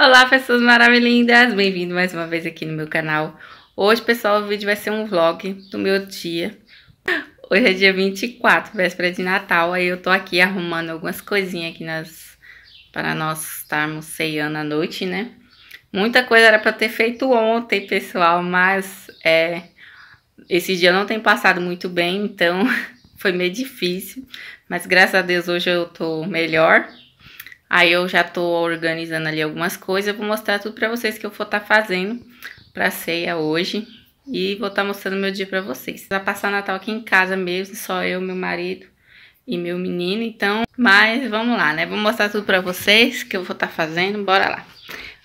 Olá, pessoas maravilhindas! Bem-vindo mais uma vez aqui no meu canal. Hoje, pessoal, o vídeo vai ser um vlog do meu dia. Hoje é dia 24, véspera de Natal. Aí eu tô aqui arrumando algumas coisinhas aqui para nós estarmos ceando à noite, né? Muita coisa era pra ter feito ontem, pessoal, mas esse dia não tem passado muito bem, então foi meio difícil. Mas graças a Deus hoje eu tô melhor. Aí eu já tô organizando ali algumas coisas. Eu vou mostrar tudo pra vocês que eu vou estar fazendo pra ceia hoje. E vou estar mostrando meu dia pra vocês. Vai passar o Natal aqui em casa mesmo, só eu, meu marido e meu menino, então... Mas vamos lá, né? Vou mostrar tudo pra vocês que eu vou estar fazendo, bora lá.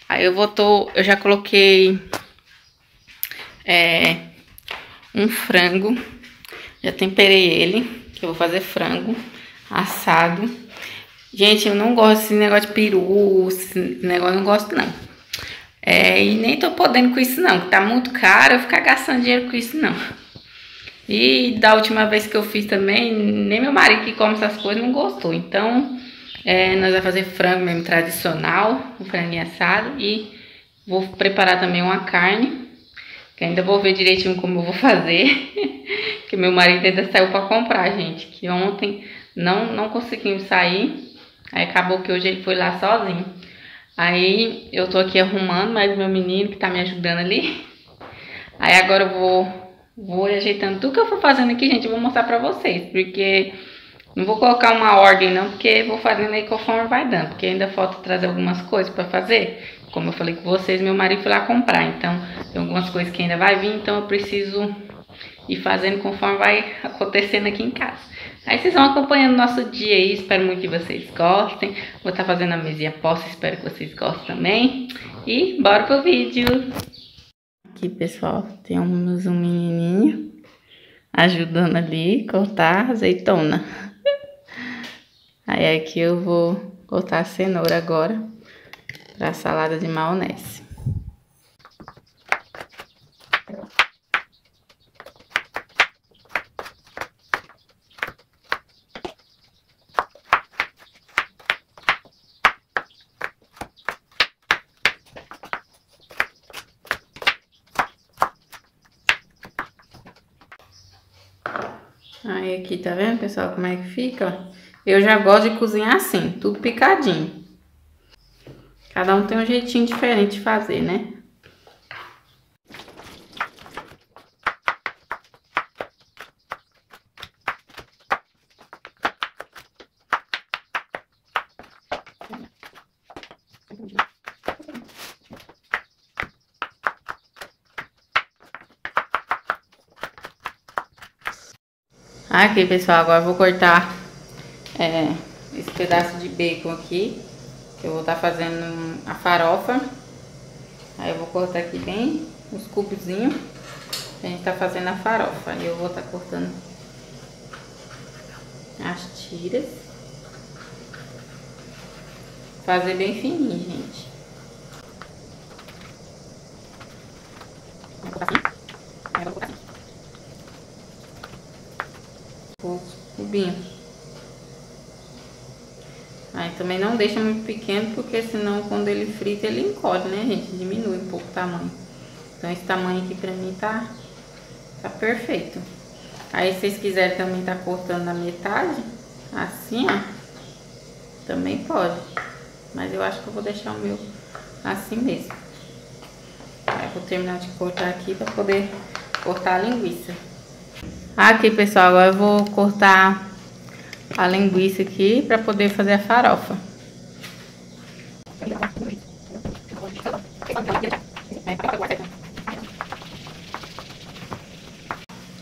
Aí eu já coloquei um frango. Já temperei ele, que eu vou fazer frango assado. Gente, eu não gosto desse negócio de peru, esse negócio eu não gosto não. E nem tô podendo com isso não, que tá muito caro eu ficar gastando dinheiro com isso não. E da última vez que eu fiz também, nem meu marido que come essas coisas não gostou. Então, nós vamos fazer frango mesmo tradicional, um franguinho assado. E vou preparar também uma carne, que ainda vou ver direitinho como eu vou fazer. Que meu marido ainda saiu pra comprar, gente, que ontem não conseguimos sair. Aí acabou que hoje ele foi lá sozinho. Aí eu tô aqui arrumando, mas meu menino que tá me ajudando ali. Aí agora eu vou ajeitando tudo que eu for fazendo aqui, gente. Eu vou mostrar pra vocês, porque não vou colocar uma ordem não, porque vou fazendo aí conforme vai dando. Porque ainda falta trazer algumas coisas pra fazer. Como eu falei com vocês, meu marido foi lá comprar. Então tem algumas coisas que ainda vai vir, então eu preciso ir fazendo conforme vai acontecendo aqui em casa. Aí vocês vão acompanhando o nosso dia aí, espero muito que vocês gostem. Vou estar fazendo a mesinha posta, espero que vocês gostem também. E bora pro vídeo! Aqui, pessoal, temos um menininho ajudando ali a cortar azeitona. Aí aqui eu vou cortar a cenoura agora para a salada de maionese. Aí aqui, tá vendo, pessoal, como é que fica? Eu já gosto de cozinhar assim, tudo picadinho. Cada um tem um jeitinho diferente de fazer, né? Aqui, pessoal, agora eu vou cortar esse pedaço de bacon aqui, que eu vou estar fazendo a farofa. Aí eu vou cortar aqui bem uns cubozinhos que a gente tá fazendo a farofa. Aí eu vou estar cortando as tiras. Fazer bem fininho, gente. Aí eu vou cortar assim. Poucos cubinhos. Aí também não deixa muito pequeno, porque senão quando ele frita ele encolhe, né, gente? Diminui um pouco o tamanho. Então esse tamanho aqui pra mim tá perfeito. Aí se vocês quiserem também tá cortando na metade, assim, ó, também pode. Mas eu acho que eu vou deixar o meu assim mesmo. Aí vou terminar de cortar aqui pra poder cortar a linguiça. Aqui, pessoal, agora eu vou cortar a linguiça aqui para poder fazer a farofa.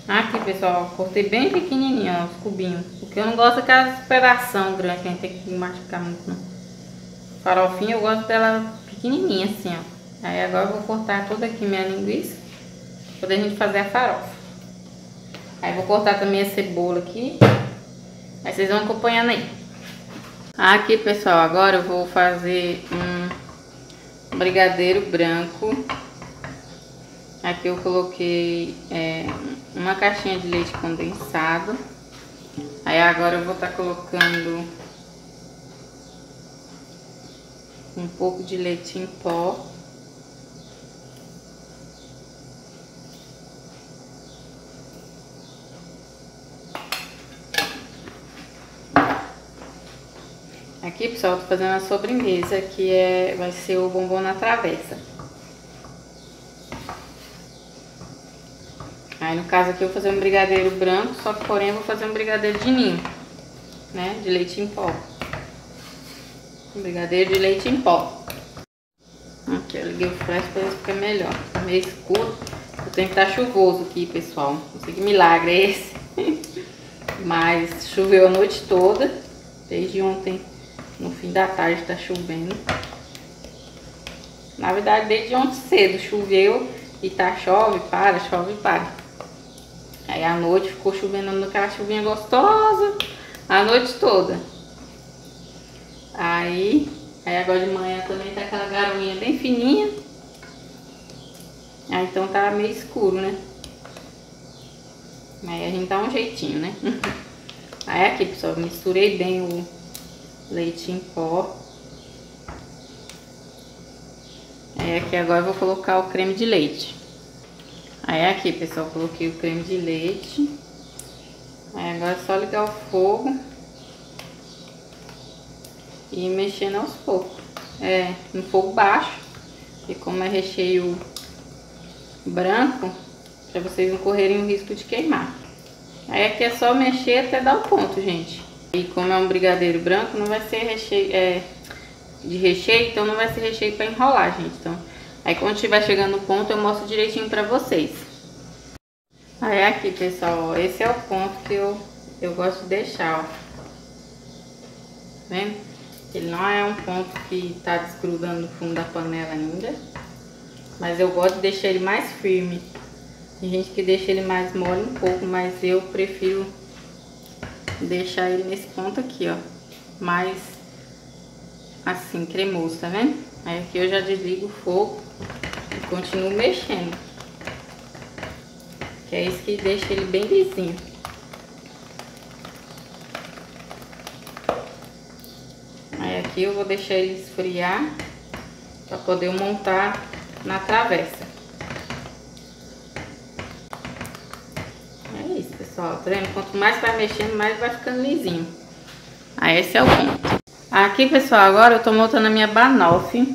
Aqui, pessoal, cortei bem pequenininho, ó, os cubinhos. Porque eu não gosto daquela pedação grande que a gente tem que machucar muito, não. Farofinha eu gosto dela pequenininha, assim, ó. Aí agora eu vou cortar toda aqui minha linguiça para poder a gente fazer a farofa. Aí vou cortar também a cebola aqui. Aí vocês vão acompanhando aí. Aqui, pessoal, agora eu vou fazer um brigadeiro branco. Aqui eu coloquei uma caixinha de leite condensado. Aí agora eu vou estar colocando um pouco de leite em pó. Aqui, pessoal, tô fazendo a sobremesa, que vai ser o bombom na travessa. Aí, no caso aqui, eu vou fazer um brigadeiro branco, só que, porém, eu vou fazer um brigadeiro de ninho, né, de leite em pó. Um brigadeiro de leite em pó. Aqui, eu liguei o flash para isso ficar melhor. Tá meio escuro, o tempo tá chuvoso aqui, pessoal. Não sei que milagre é esse. Mas choveu a noite toda, desde ontem. No fim da tarde tá chovendo. Na verdade, desde ontem cedo choveu e tá chove e para. Aí à noite ficou chovendo naquela chuvinha gostosa a noite toda. Aí agora de manhã também tá aquela garoinha bem fininha. Aí então tá meio escuro, né? Aí a gente dá um jeitinho, né? Aí aqui, pessoal, misturei bem o leite em pó. Aí aqui agora eu vou colocar o creme de leite. Aí aqui, pessoal, coloquei o creme de leite. Aí agora é só ligar o fogo e mexendo aos poucos. No fogo baixo. E como é recheio branco, pra vocês não correrem o risco de queimar. Aí aqui é só mexer até dar o ponto, gente. E como é um brigadeiro branco, não vai ser recheio, então não vai ser recheio para enrolar, gente. Então, aí quando estiver chegando no ponto, eu mostro direitinho para vocês. Aí aqui, pessoal, ó, esse é o ponto que eu gosto de deixar, ó. Tá vendo? Ele não é um ponto que tá desgrudando no fundo da panela ainda, mas eu gosto de deixar ele mais firme. Tem gente que deixa ele mais mole um pouco, mas eu prefiro deixar ele nesse ponto aqui, ó, mais assim, cremoso, tá vendo? Aí aqui eu já desligo o fogo e continuo mexendo, que é isso que deixa ele bem lisinho. Aí aqui eu vou deixar ele esfriar pra poder montar na travessa. Pessoal, tá vendo? Quanto mais vai mexendo, mais vai ficando lisinho. Aí esse é o ponto. Aqui, pessoal, agora eu tô montando a minha banoffee.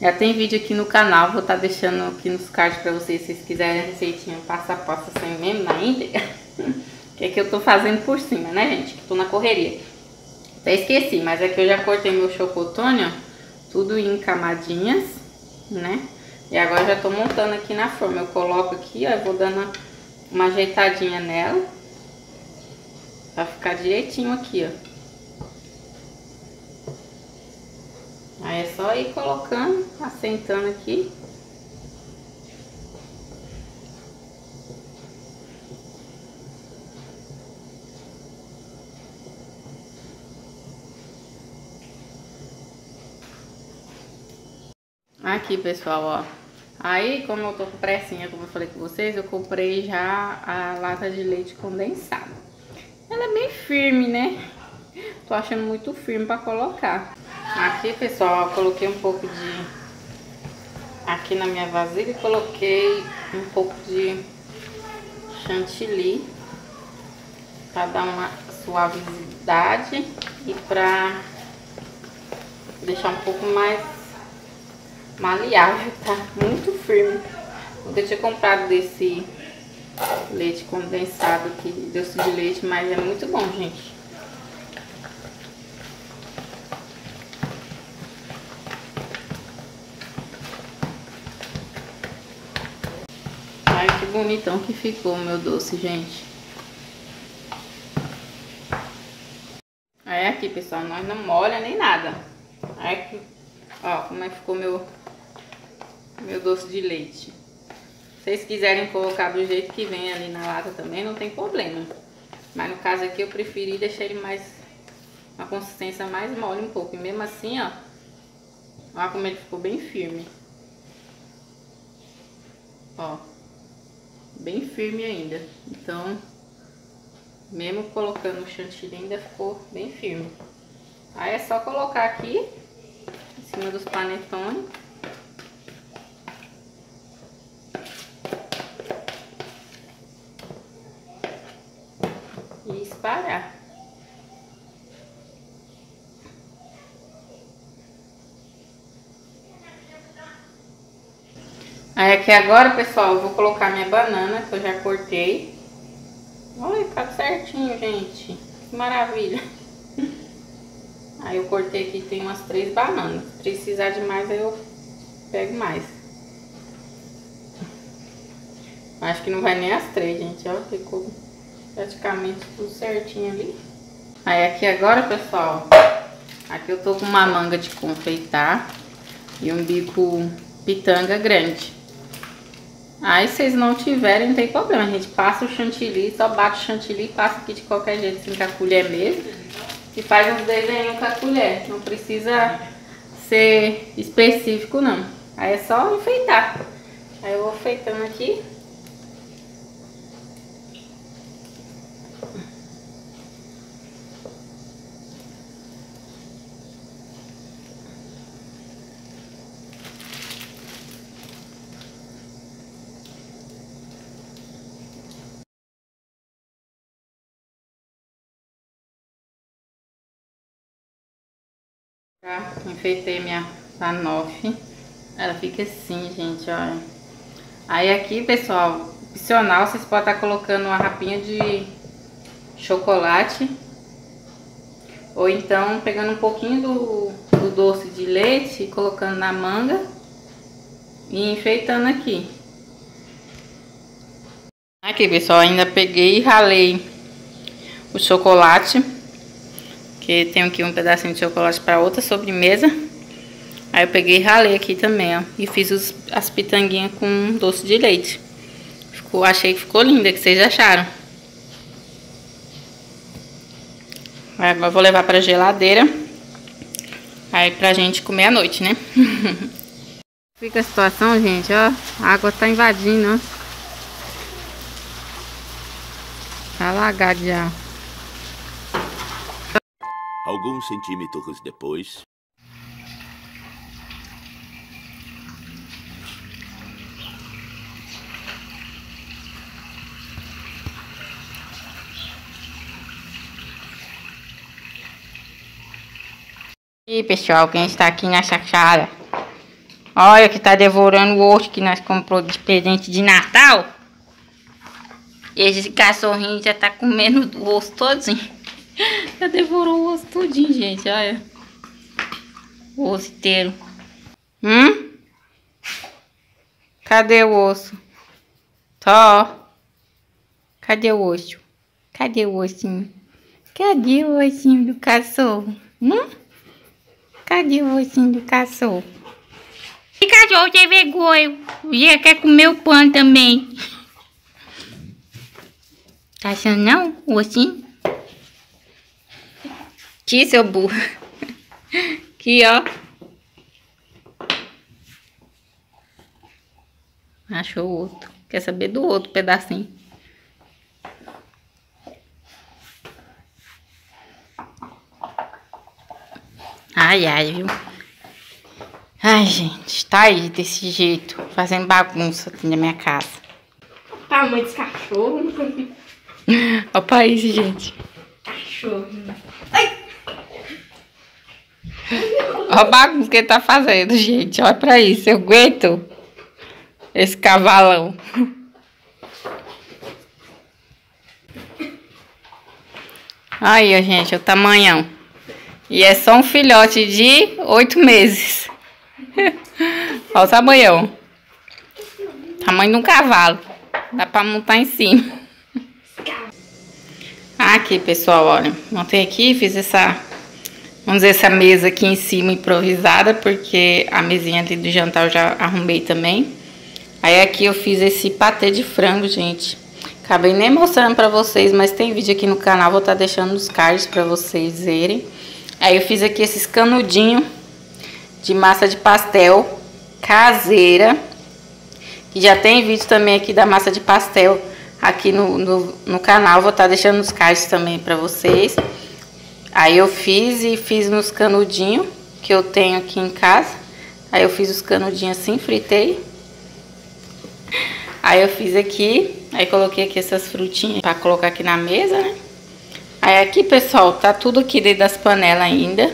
Já tem vídeo aqui no canal, vou tá deixando aqui nos cards pra vocês, se vocês quiserem a receitinha passo a passo, assim mesmo, na íntegra. Que é que eu tô fazendo por cima, né, gente? Que tô na correria. Até esqueci, mas aqui eu já cortei meu chocotone, ó, tudo em camadinhas, né? E agora eu já tô montando aqui na forma. Eu coloco aqui, ó, eu vou dando uma ajeitadinha nela pra ficar direitinho aqui, ó. Aí é só ir colocando, assentando aqui. Aqui, pessoal, ó. Aí, como eu tô com pressinha, como eu falei com vocês, eu comprei já a lata de leite condensado. Ela é bem firme, né? Tô achando muito firme pra colocar. Aqui, pessoal, eu coloquei um pouco de... Aqui na minha vasilha, coloquei um pouco de chantilly. Pra dar uma suavidade e pra deixar um pouco mais maleável, tá muito firme. Porque eu tinha comprado desse leite condensado aqui, doce de leite, mas é muito bom, gente. Ai, que bonitão que ficou o meu doce, gente. Aí aqui, pessoal, nós não molha nem nada. Aí aqui, ó, como é que ficou meu doce de leite. Se vocês quiserem colocar do jeito que vem ali na lata também, não tem problema. Mas no caso aqui eu preferi deixar ele mais, uma consistência mais mole um pouco. E mesmo assim, ó, olha como ele ficou bem firme. Ó, bem firme ainda. Então, mesmo colocando o chantilly ainda ficou bem firme. Aí é só colocar aqui, cima dos panetones. E espalhar. Aí aqui agora, pessoal, eu vou colocar minha banana, que eu já cortei. Olha, tá certinho, gente. Que maravilha. Aí eu cortei aqui, tem umas 3 bananas. Se precisar de mais, aí eu pego mais. Acho que não vai nem as 3, gente. Ó, ficou praticamente tudo certinho ali. Aí aqui agora, pessoal, aqui eu tô com uma manga de confeitar e um bico pitanga grande. Aí, se vocês não tiverem, não tem problema, a gente passa o chantilly, só bate o chantilly, passa aqui de qualquer jeito, assim, com a colher mesmo. E faz uns desenhos com a colher, não precisa ser específico, não. Aí é só enfeitar. Aí eu vou enfeitando aqui. Enfeitei minha banoffee. Ela fica assim, gente, olha. Aí aqui, pessoal, opcional, vocês podem estar colocando uma rapinha de chocolate. Ou então, pegando um pouquinho do doce de leite e colocando na manga. E enfeitando aqui. Aqui, pessoal, ainda peguei e ralei o chocolate. Que tem aqui um pedacinho de chocolate para outra sobremesa. Aí eu peguei e ralei aqui também, ó. E fiz as pitanguinhas com doce de leite. Achei que ficou linda, que vocês acharam. Agora eu vou levar para geladeira. Aí pra gente comer à noite, né? Fica a situação, gente, ó. A água tá invadindo, ó. Tá alagado já. Alguns centímetros depois. E aí, pessoal, quem está aqui na chácara? Olha que tá devorando o osso que nós compramos de presente de Natal. Esse cachorrinho já tá comendo o osso todinho. Já devorou o osso tudinho, gente, olha. O osso inteiro. Cadê o osso? Tó. Cadê o osso? Cadê o ossinho? Cadê o ossinho do cachorro? Cadê o ossinho do cachorro? Esse cachorro tem vergonha. Já quer comer o pão também. Tá achando não, o ossinho? Aqui, seu burro. Aqui, ó. Achou o outro. Quer saber do outro pedacinho. Ai, ai, viu? Ai, gente. Tá aí desse jeito. Fazendo bagunça aqui na minha casa. Tamanho desse cachorro. Olha isso, gente. Cachorro. Ai! Olha a bagunça que ele tá fazendo, gente. Olha pra isso. Eu aguento esse cavalão. Aí, gente, o tamanhão. E é só um filhote de 8 meses. Olha o tamanhão. Tamanho de um cavalo. Dá pra montar em cima. Aqui, pessoal, olha. Montei aqui, fiz essa... Vamos dizer, essa mesa aqui em cima improvisada, porque a mesinha ali do jantar eu já arrumei também. Aí aqui eu fiz esse patê de frango, gente. Acabei nem mostrando pra vocês, mas tem vídeo aqui no canal, vou estar deixando nos cards pra vocês verem. Aí eu fiz aqui esses canudinhos de massa de pastel caseira. E já tem vídeo também aqui da massa de pastel aqui no canal, vou estar deixando nos cards também pra vocês. Aí eu fiz nos canudinhos, que eu tenho aqui em casa. Aí eu fiz os canudinhos assim, fritei. Aí eu fiz aqui, aí coloquei aqui essas frutinhas pra colocar aqui na mesa, né? Aí aqui, pessoal, tá tudo aqui dentro das panelas ainda.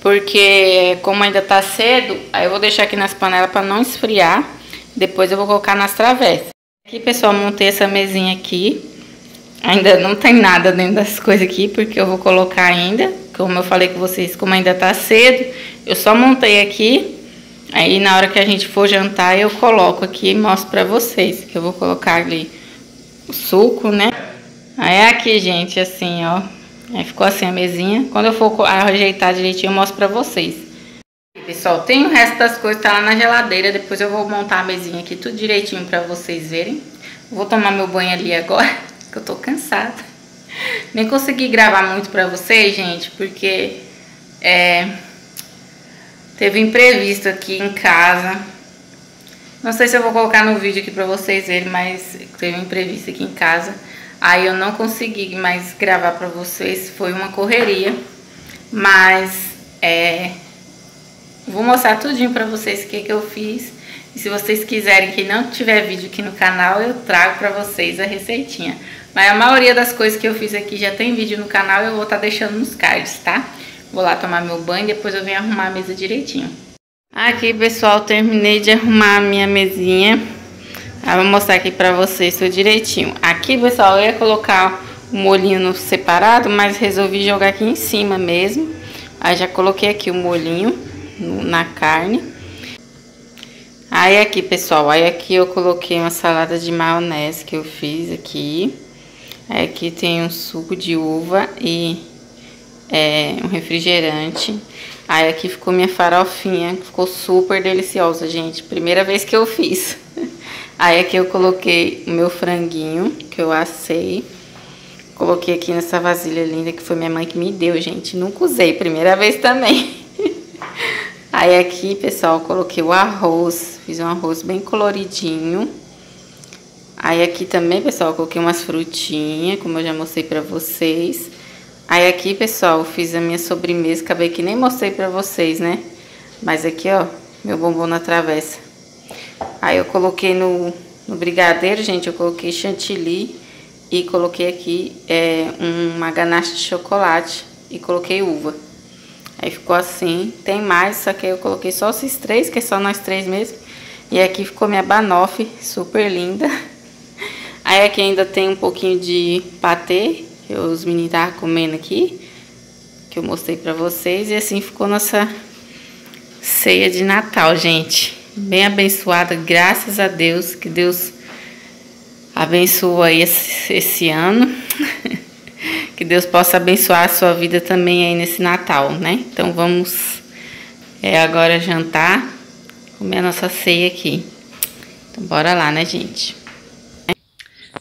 Porque como ainda tá cedo, aí eu vou deixar aqui nas panelas pra não esfriar. Depois eu vou colocar nas travessas. Aqui, pessoal, montei essa mesinha aqui. Ainda não tem nada dentro das coisas aqui, porque eu vou colocar ainda. Como eu falei com vocês, como ainda tá cedo, eu só montei aqui. Aí na hora que a gente for jantar, eu coloco aqui e mostro pra vocês. Que eu vou colocar ali o suco, né? Aí aqui, gente, assim, ó. Aí ficou assim a mesinha. Quando eu for ajeitar direitinho, eu mostro pra vocês. Pessoal, tem o resto das coisas, tá lá na geladeira. Depois eu vou montar a mesinha aqui tudo direitinho pra vocês verem. Vou tomar meu banho ali agora, que eu tô cansada. Nem consegui gravar muito pra vocês, gente, porque... teve imprevisto aqui em casa. Não sei se eu vou colocar no vídeo aqui pra vocês verem, mas teve imprevisto aqui em casa. Aí eu não consegui mais gravar pra vocês. Foi uma correria. Mas vou mostrar tudinho pra vocês o que, eu fiz. E se vocês quiserem que não tiver vídeo aqui no canal, eu trago pra vocês a receitinha. Mas a maioria das coisas que eu fiz aqui já tem vídeo no canal. Eu vou estar deixando nos cards, tá? Vou lá tomar meu banho, depois eu venho arrumar a mesa direitinho. Aqui, pessoal, terminei de arrumar a minha mesinha. Eu vou mostrar aqui pra vocês tudo direitinho. Aqui, pessoal, eu ia colocar o molhinho separado, mas resolvi jogar aqui em cima mesmo. Aí já coloquei aqui o molhinho na carne. Aí aqui, pessoal, aí aqui eu coloquei uma salada de maionese que eu fiz aqui. Aí aqui tem um suco de uva e... um refrigerante. Aí aqui ficou minha farofinha, ficou super deliciosa, gente. Primeira vez que eu fiz. Aí aqui eu coloquei o meu franguinho, que eu assei. Coloquei aqui nessa vasilha linda, que foi minha mãe que me deu, gente. Nunca usei, primeira vez também. Aí aqui, pessoal, eu coloquei o arroz. Fiz um arroz bem coloridinho. Aí aqui também, pessoal, eu coloquei umas frutinhas, como eu já mostrei pra vocês. Aí aqui, pessoal, eu fiz a minha sobremesa, acabei que nem mostrei pra vocês, né? Mas aqui, ó, meu bombom na travessa. Aí eu coloquei no brigadeiro, gente, eu coloquei chantilly e coloquei aqui uma ganache de chocolate e coloquei uva. Aí ficou assim, tem mais, só que aí eu coloquei só esses três, que é só nós três mesmo. E aqui ficou minha banoffee, super linda. Aí aqui ainda tem um pouquinho de patê. Os meninos estavam comendo aqui, que eu mostrei pra vocês. E assim ficou nossa ceia de Natal, gente. Bem abençoada, graças a Deus. Que Deus abençoa aí esse ano. Que Deus possa abençoar a sua vida também aí nesse Natal, né? Então vamos agora jantar, comer a nossa ceia aqui. Então bora lá, né, gente?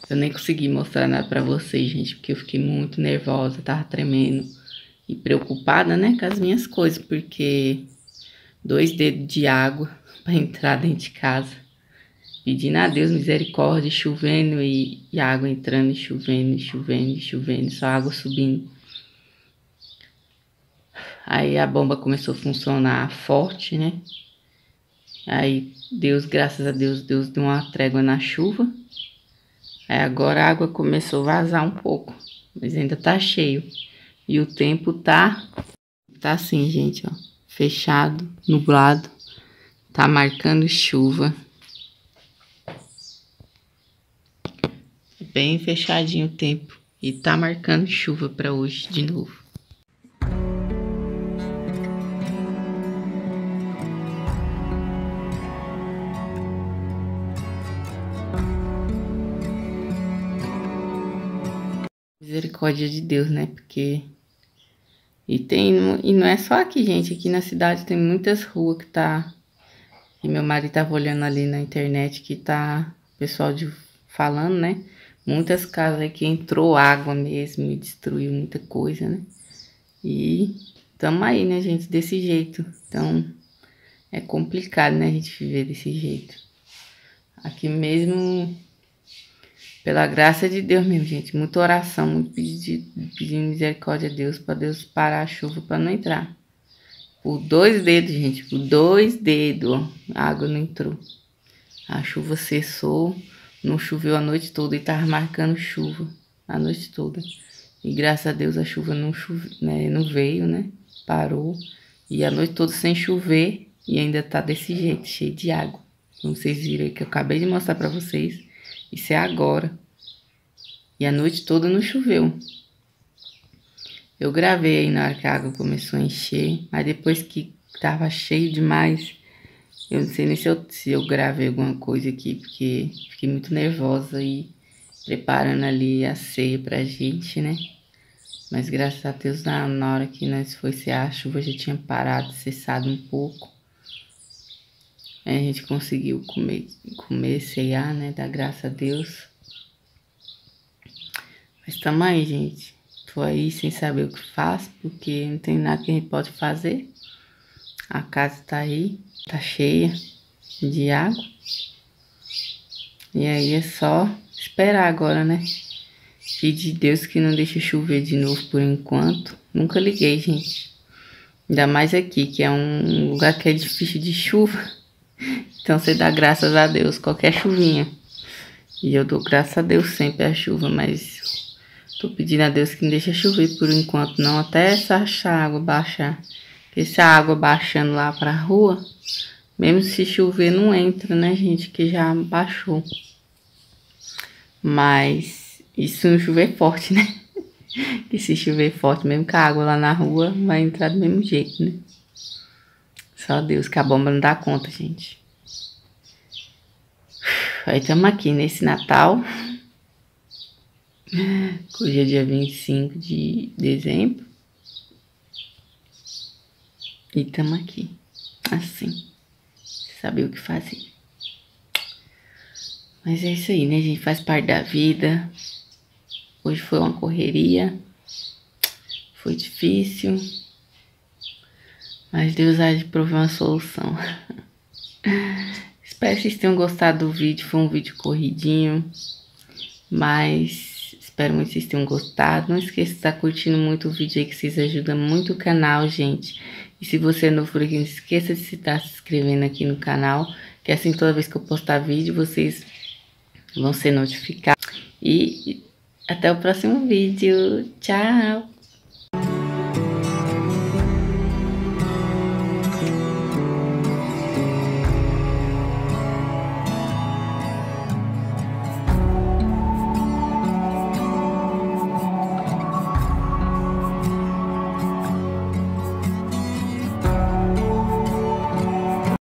Eu nem consegui mostrar nada pra vocês, gente, porque eu fiquei muito nervosa, tava tremendo e preocupada, né, com as minhas coisas, porque 2 dedos de água pra entrar dentro de casa, pedindo a Deus misericórdia, chovendo e água entrando, e chovendo, e chovendo, e chovendo, só água subindo. Aí a bomba começou a funcionar forte, né, aí Deus, graças a Deus, Deus deu uma trégua na chuva. Aí agora a água começou a vazar um pouco, mas ainda tá cheio. E o tempo tá assim, gente, ó, fechado, nublado, tá marcando chuva. Bem fechadinho o tempo e tá marcando chuva pra hoje de novo. Misericórdia de Deus, né? Porque... E não é só aqui, gente. Aqui na cidade tem muitas ruas que tá... E meu marido tava olhando ali na internet que tá... O pessoal falando, né? Muitas casas aqui entrou água mesmo e destruiu muita coisa, né? E tamo aí, né, gente? Desse jeito. Então, é complicado, né, a gente viver desse jeito. Aqui mesmo... Pela graça de Deus mesmo, gente. Muita oração, muito pedindo misericórdia a Deus, para Deus parar a chuva para não entrar. Por 2 dedos, gente, por 2 dedos, ó, a água não entrou. A chuva cessou, não choveu a noite toda e tava marcando chuva a noite toda. E graças a Deus a chuva não, não veio, né? Parou. E a noite toda sem chover e ainda tá desse jeito, cheio de água. Como vocês viram aí que eu acabei de mostrar pra vocês. Isso é agora. E a noite toda não choveu. Eu gravei aí na hora que a água começou a encher. Mas depois que tava cheio demais, eu não sei nem se eu gravei alguma coisa aqui, porque fiquei muito nervosa e preparando ali a ceia pra gente, né? Mas graças a Deus na hora que nós foi cear, a chuva já tinha parado, cessado um pouco. Aí a gente conseguiu comer, cear, né? Dá graça a Deus. Mas tamo aí, gente. Tô aí sem saber o que faço, porque não tem nada que a gente pode fazer. A casa tá aí, tá cheia de água. E aí é só esperar agora, né? Pedir a Deus que não deixe chover de novo por enquanto. Nunca liguei, gente. Ainda mais aqui, que é um lugar que é difícil de chuva. Então você dá graças a Deus, qualquer chuvinha. E eu dou graças a Deus sempre a chuva, mas tô pedindo a Deus que não deixe chover por enquanto não, até essa água baixar. Porque se a água baixando lá pra rua, mesmo se chover não entra, né, gente, que já baixou. Mas isso não chover forte, né? Que se chover forte, mesmo com a água lá na rua, vai entrar do mesmo jeito, né? Só Deus, que a bomba não dá conta, gente. Aí estamos aqui nesse Natal. Hoje é dia 25 de dezembro. E estamos aqui. Assim. Saber o que fazer. Mas é isso aí, né, gente? Faz parte da vida. Hoje foi uma correria. Foi difícil. Mas Deus há de prover uma solução. Espero que vocês tenham gostado do vídeo. Foi um vídeo corridinho. Mas espero muito que vocês tenham gostado. Não esqueça de estar curtindo muito o vídeo aí, que vocês ajudam muito o canal, gente. E se você é novo por aqui, não esqueça de estar se inscrevendo aqui no canal. Que assim toda vez que eu postar vídeo, vocês vão ser notificados. E até o próximo vídeo. Tchau!